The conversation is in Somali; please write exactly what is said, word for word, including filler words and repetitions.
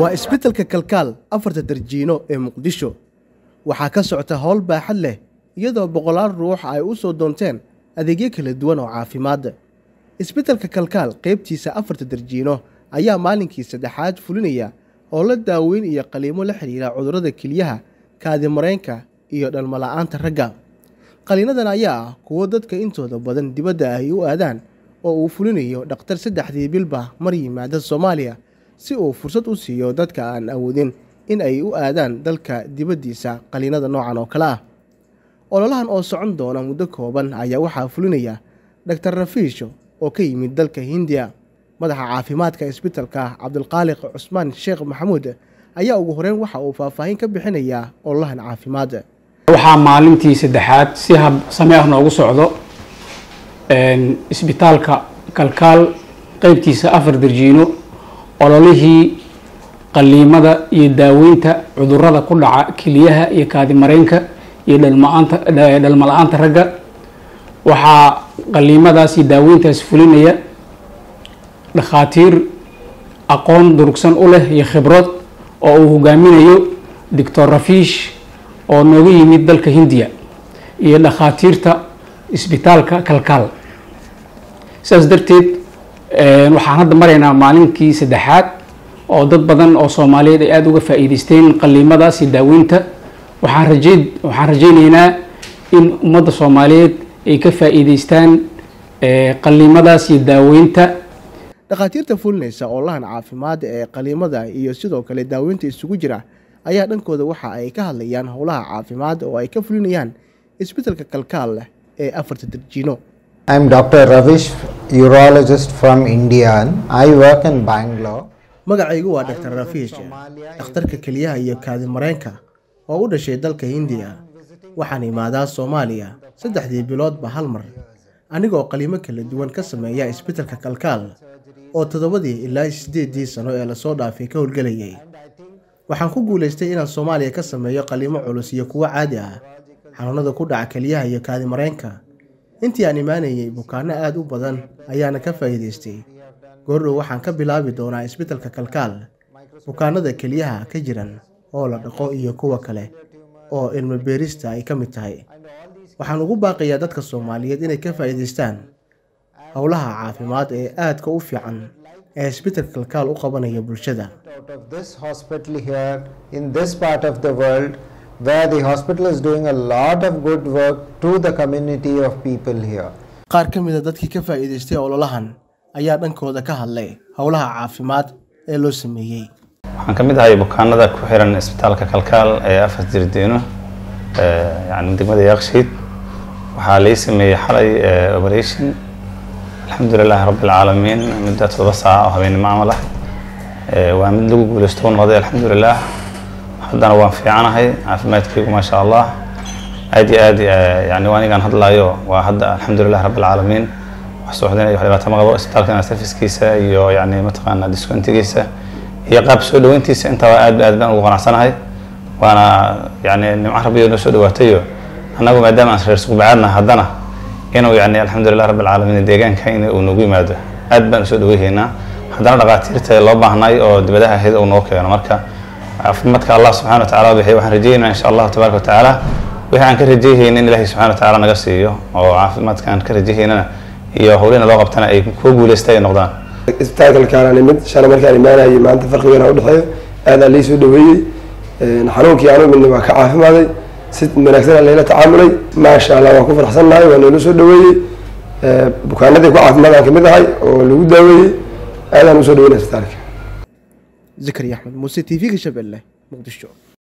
waa isbitaalka Kalkaal afarta darjiino ee Muqdisho waxaa ka socota hawl baaxad leh iyadoo boqolaal ruux ay u soo doonteen adeegyo kala duwan oo caafimaad isbitaalka Kalkaal qaybtiisa afarta darjiino ayaa maalinkii saddexaad fulinaya oo la daaweyn iyo qaliimo la xiriira cudurrada kaliyaha kaadi mareenka iyo dhalmo la'aanta ragga qaliinadan ayaa ah kuwo dadka intooda badan dibadda ay u aadaan oo uu fulinayo dhakhtar saddexdii bilba mar yimaada Soomaaliya si uu fursad u siiyo dadka aan awoodin in ay u aadaan dalka dibaddiisa qaliinada noocan oo kale ah ololahan oo socon doona muddo kooban ayaa waxaa fulinaya Doctor Ravish oo ka yimid dalka Hindiya madaxa caafimaadka isbitaalka Cabdulqaaliq Cusmaan Sheekh Maxamuud ayaa ugu horeen waxa uu faahfaahin ka bixinayaa ololahan caafimaad waxaa maalintii saddexaad si hab sameeyay noogu socdo een isbitaalka Kalkaal qaybtiisa afar darjiino ololihii qaliimada iyo daaweynta cudurrada ku dhaca kaliyaha iyo kaadi mareenka iyo dhalmaanta dhalmo la'aanta ragga waxa qaliimadaasi daaweyntaas fulinaya dhakhaatiir aqoon durugsan u leh iyo khibrad oo uu hogaaminayo Doctor Ravish oo nooga yimid dalka Hindiya iyo dhakhaatiirta isbitaalka Kalkaal saas darteed waxaan hadda maraynaa maalinkii saddexaad oo dad badan oo Soomaaliyeed ay aad uga faa'iideysteen qaliimadaasi daaweynta waxaan rajay waxaan rajaynaynaa in ummadda Soomaaliyeed ay ka faa'iideystaan qaliimadaasi daaweynta dhakhaatiirta fulinaysa ololahan caafimaad ee qaliimada iyo sidoo kale daaweynta isugu jira ayaa dhankooda waxa ay ka hadlayaan howlaha caafimaad oo ay ka fulinayaan isbitaalka Kalkaal ee afarta darjiino I'm Doctor Ravish, urologist from India. I work in Bangalore. Magacaygu waa Doctor Ravish, dhakhtarka kaliyaha iyo kaadi mareenka oo u dhashay dalka Hindiya. Waxaan imaadaa Soomaaliya saddexdii biloodba hal mar. Anigoo qaliimo kala duwan ka sameeya isbitaalka Kalkaal oo toddobadii ilaa sideedii sano ee la soo dhaafay ka howlgelayay. Waxaan ku guuleystay inaan Soomaaliya ka sameeyo qaliimo culus iyo kuwa caadi ah. xanuunada ku dhaca kaliyaha iyo kaadi mareenka. intii aan imaanayay bukaano aad u badan ayaana ka faa'iideystay goordhow waxaan ka bilaabi doonaa isbitaalka Kalkaal bukaanada kaliyaha ka jiran oo la dhaqo iyo kuwa kale oo ilmo beerista ay ka mid tahay waxaan ugu baaqayaa dadka Soomaaliyeed inay ka faa'iideystaan howlaha caafimaad ee aadka u fiican ee isbitaalka Kalkaal u qabanaya bulshada this hospital here in this part of the world where the hospital is doing a lot of good work to the community of people here. qaar ka mid ah dadkii ka faa'iideystay ololahan ayaa dhankooda ka hadlay howlaha caafimaad ee loo sameeyay. waxaan ka mid ahay bukaanada ku xiran isbitaalka Kalkaal ee afar jirdeeno ee yacni degmada Yaaqshiid waxaa la sameeyay xalay operation alxamdulillaah rabbil caalamiin muddo todoba saac oo habeen macmal ah ee waa mid lagu guulaysto noqday alxamdulillaah أنا وافي أنا هاي عفمت كيكو ما شاء الله أدي أدي يعني وأنا كان هذا اليوم وهذا الحمد لله رب العالمين وحصلنا يحلى بتمغ بس تركنا سيرفيس كيسة يو يعني متقنا ديسكونت كيسة هي قاب سود وانتي أنت وقاعد بقدم وقنا سنة هاي وأنا يعني نمعربي ونسود وقتيو أنا قاعد دائما أسير سوق بعدنا هذانا كانوا يعني الحمد لله رب العالمين ديجان كائن ونقي ماذا أدب نسود وهنا هذانا لقاتيرت الله بهناي أو بدها هذا ونوكي أنا مركا عفمتك الله سبحانه وتعالى بحي وحن رجينا إن شاء الله تبارك وتعالى وحن كرجيه إن الله سبحانه وتعالى نقصيه وعفمتك أن كرجيه إننا يا هولينا لو قبتنا أي كوب ولستي نقدان. استعد الكلام أنا مد شان أمريكا ما أنا ما أنت فرق بيننا وضحية أنا ليش دوي نحنوك يعني من ما كعاف ماذا ست من أكثر الليلة تعاملي ما شاء الله وكفر حسن معي وأنا ليش دوي بكرة ذيك وعاف ماذا كمل هاي ولو دوي أنا ليش دوي نستعرك. زكريا أحمد موسى تي في كشبيلة مقدشو.